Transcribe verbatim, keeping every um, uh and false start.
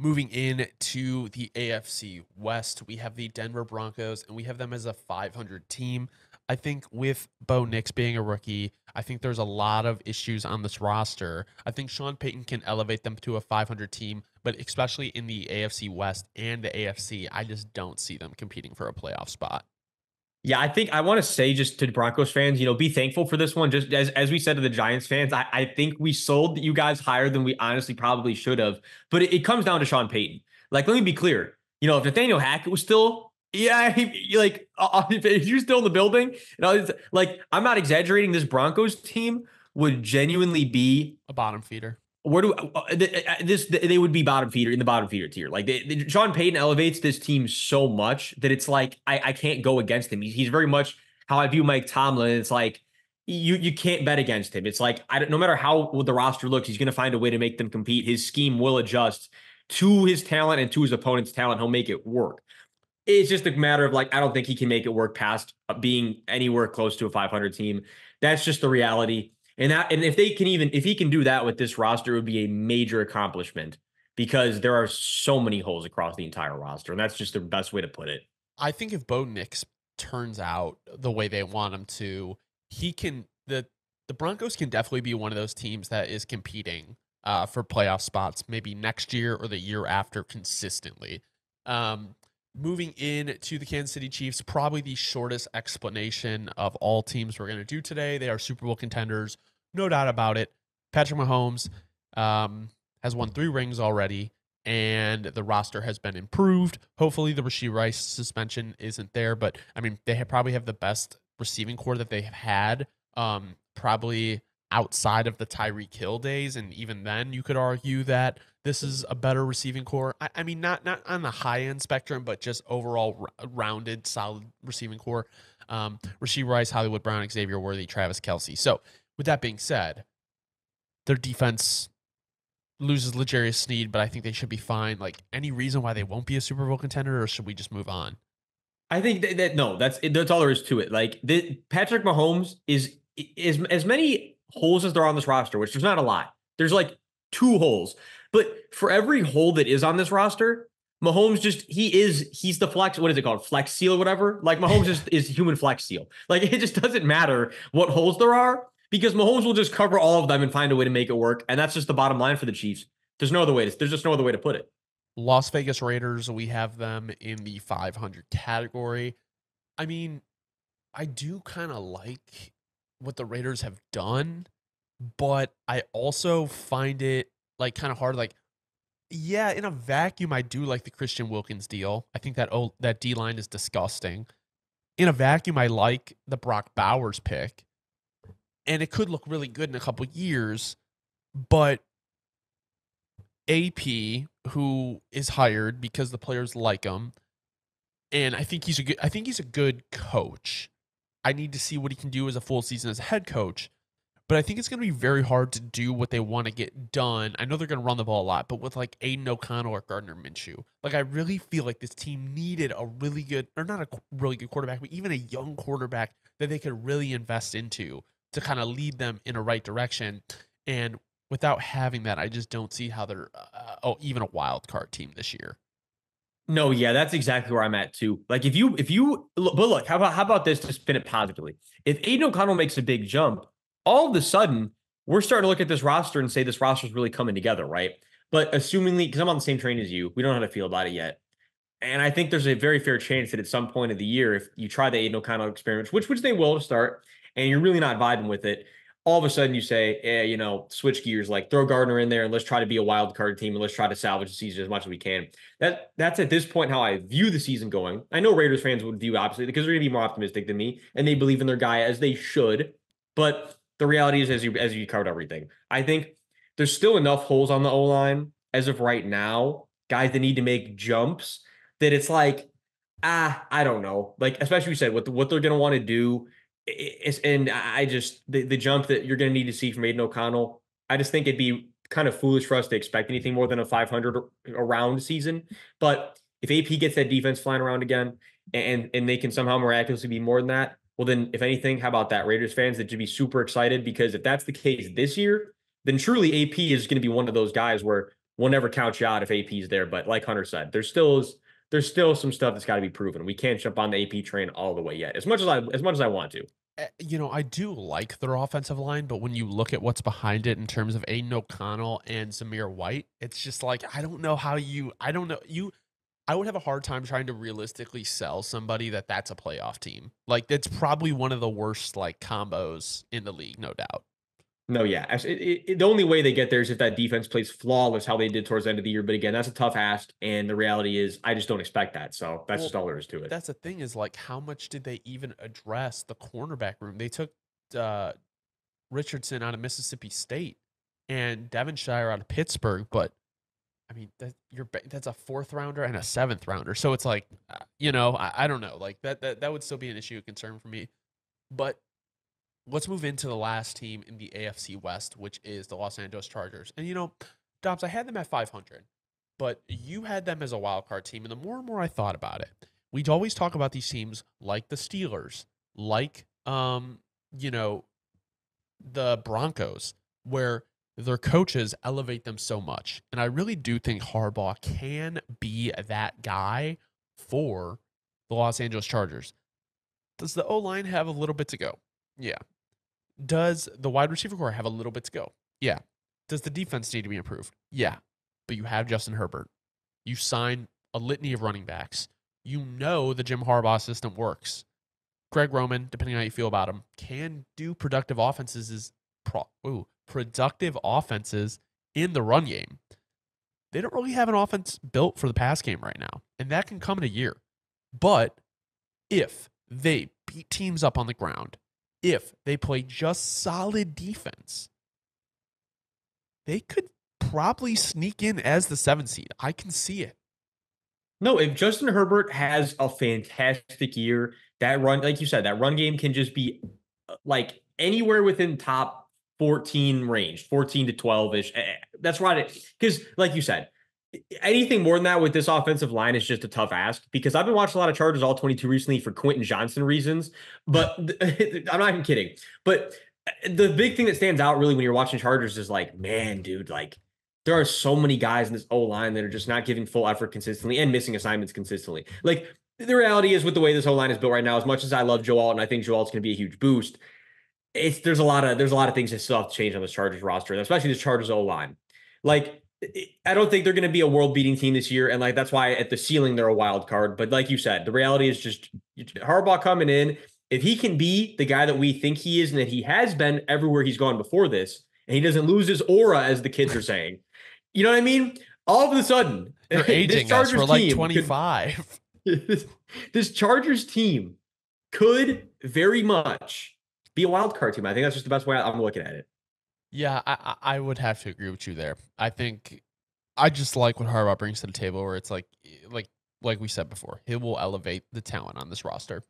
Moving in to the A F C West, we have the Denver Broncos, and we have them as a five hundred team. I think with Bo Nix being a rookie, I think there's a lot of issues on this roster. I think Sean Payton can elevate them to a five hundred team, but especially in the A F C West and the A F C, I just don't see them competing for a playoff spot. Yeah, I think I want to say just to Broncos fans, you know, be thankful for this one. Just as, as we said to the Giants fans, I, I think we sold you guys higher than we honestly probably should have. But it, it comes down to Sean Payton. Like, let me be clear. You know, if Nathaniel Hackett was still, yeah, he, like uh, if you're still in the building, and I was, like, I'm not exaggerating. This Broncos team would genuinely be a bottom feeder. Where do uh, this? They would be bottom feeder in the bottom feeder tier. Like they, they, Sean Payton elevates this team so much that it's like I, I can't go against him. He's, he's very much how I view Mike Tomlin. It's like you you can't bet against him. It's like I don't, no matter how the roster looks, he's going to find a way to make them compete. His scheme will adjust to his talent and to his opponent's talent. He'll make it work. It's just a matter of like I don't think he can make it work past being anywhere close to a five hundred team. That's just the reality. And that, and if they can even, if he can do that with this roster, it would be a major accomplishment because there are so many holes across the entire roster. And that's just the best way to put it. I think if Bo Nix turns out the way they want him to, he can, the, the Broncos can definitely be one of those teams that is competing uh, for playoff spots, maybe next year or the year after consistently. Um, moving in to the Kansas City Chiefs, probably the shortest explanation of all teams we're going to do today. They are Super Bowl contenders. No doubt about it. Patrick Mahomes um, has won three rings already, and the roster has been improved. Hopefully the Rasheed Rice suspension isn't there, but, I mean, they have probably have the best receiving core that they have had, um, probably outside of the Tyreek Hill days, and even then you could argue that this is a better receiving core. I, I mean, not not on the high-end spectrum, but just overall rounded, solid receiving core. Um, Rasheed Rice, Hollywood Brown, Xavier Worthy, Travis Kelsey. So, with that being said, their defense loses LeJarrius Sneed, but I think they should be fine. Like, any reason why they won't be a Super Bowl contender, or should we just move on? I think that, that no, that's that's all there is to it. Like, the, Patrick Mahomes is is as many holes as there are on this roster, which there's not a lot. There's like two holes, but for every hole that is on this roster, Mahomes just, he is, he's the flex, what is it called? Flex seal or whatever. Like, Mahomes just is human flex seal. Like, it just doesn't matter what holes there are, because Mahomes will just cover all of them and find a way to make it work. And that's just the bottom line for the Chiefs. There's no other way. To, there's just no other way to put it. Las Vegas Raiders, we have them in the five hundred category. I mean, I do kind of like what the Raiders have done, but I also find it like kind of hard. Like, yeah, in a vacuum, I do like the Christian Wilkins deal. I think that old, that D-line is disgusting. In a vacuum, I like the Brock Bowers pick. And it could look really good in a couple years, but A P, who is hired because the players like him, and I think he's a good, I think he's a good coach. I need to see what he can do as a full season as a head coach, but I think it's going to be very hard to do what they want to get done. I know they're going to run the ball a lot, but with like Aiden O'Connell or Gardner Minshew, like I really feel like this team needed a really good, or not a really good quarterback, but even a young quarterback that they could really invest into to kind of lead them in a right direction. And without having that, I just don't see how they're uh, oh, even a wild card team this year. No, yeah, that's exactly where I'm at too. Like if you, if you, but look, how about, how about this to spin it positively? If Aiden O'Connell makes a big jump, all of a sudden we're starting to look at this roster and say, this roster is really coming together. Right. But assumingly, cause I'm on the same train as you, we don't know how to feel about it yet. And I think there's a very fair chance that at some point of the year, if you try the Aiden O'Connell experiment, which, which they will to start, and you're really not vibing with it, all of a sudden you say, eh, you know, switch gears, like throw Gardner in there and let's try to be a wild card team and let's try to salvage the season as much as we can. That That's at this point how I view the season going. I know Raiders fans would view it oppositely because they're going to be more optimistic than me and they believe in their guy as they should. But the reality is, as you, as you covered everything, I think there's still enough holes on the O-line as of right now, guys that need to make jumps, that it's like, ah, I don't know. Like, especially you said, what, the, what they're going to want to do. It's, and I just, the, the jump that you're going to need to see from Aiden O'Connell, I just think it'd be kind of foolish for us to expect anything more than a five hundred around season. But if A P gets that defense flying around again and, and they can somehow miraculously be more than that, well, then if anything, how about that, Raiders fans, that should be super excited, because if that's the case this year, then truly A P is going to be one of those guys where we'll never count you out if A P's there. But like Hunter said, there's still is, there's still some stuff that's got to be proven. We can't jump on the A P train all the way yet, as much as I as much as I want to. You know, I do like their offensive line, but when you look at what's behind it in terms of Aiden O'Connell and Samir White, it's just like, I don't know how you, I don't know you, I would have a hard time trying to realistically sell somebody that that's a playoff team. Like, it's probably one of the worst like combos in the league, no doubt. No, yeah. It, it, it, the only way they get there is if that defense plays flawless, how they did towards the end of the year. But again, that's a tough ask. And the reality is, I just don't expect that. So that's well, just all there is to it. That's the thing is, like, how much did they even address the cornerback room? They took uh, Richardson out of Mississippi State and Devonshire out of Pittsburgh. But, I mean, that, you're, that's a fourth rounder and a seventh rounder. So it's like, you know, I, I don't know. Like, that, that, that would still be an issue of concern for me. But let's move into the last team in the A F C West, which is the Los Angeles Chargers. And, you know, Dobbs, I had them at five hundred, but you had them as a wildcard team. And the more and more I thought about it, we'd always talk about these teams like the Steelers, like, um, you know, the Broncos, where their coaches elevate them so much. And I really do think Harbaugh can be that guy for the Los Angeles Chargers. Does the O-line have a little bit to go? Yeah. Does the wide receiver core have a little bit to go? Yeah. Does the defense need to be improved? Yeah. But you have Justin Herbert. You sign a litany of running backs. You know the Jim Harbaugh system works. Greg Roman, depending on how you feel about him, can do productive offenses is pro ooh, productive offenses in the run game. They don't really have an offense built for the pass game right now, and that can come in a year. But if they beat teams up on the ground, if they play just solid defense, they could probably sneak in as the seventh seed. I can see it. No, if Justin Herbert has a fantastic year, that run, like you said, that run game can just be like anywhere within top fourteen range, fourteen to twelve-ish. That's right. Because like you said, anything more than that with this offensive line is just a tough ask, because I've been watching a lot of Chargers all twenty-two recently for Quentin Johnson reasons, but I'm not even kidding. But the big thing that stands out really when you're watching Chargers is like, man, dude, like there are so many guys in this O-line that are just not giving full effort consistently and missing assignments consistently. Like the reality is with the way this O-line is built right now, as much as I love Joe Alt and I think Joe Alt's going to be a huge boost, it's there's a lot of there's a lot of things that still have to change on this Chargers roster, especially this Chargers O-line. Like, I don't think they're going to be a world-beating team this year, and like that's why at the ceiling they're a wild card. But like you said, the reality is just Harbaugh coming in. If he can be the guy that we think he is and that he has been everywhere he's gone before this, and he doesn't lose his aura, as the kids are saying, you know what I mean? All of a sudden, they're aging us. We're like twenty-five. Could, this, this Chargers team could very much be a wild card team. I think that's just the best way I'm looking at it. Yeah, I, I would have to agree with you there. I think I just like what Harbaugh brings to the table, where it's like, like, like we said before, he will elevate the talent on this roster.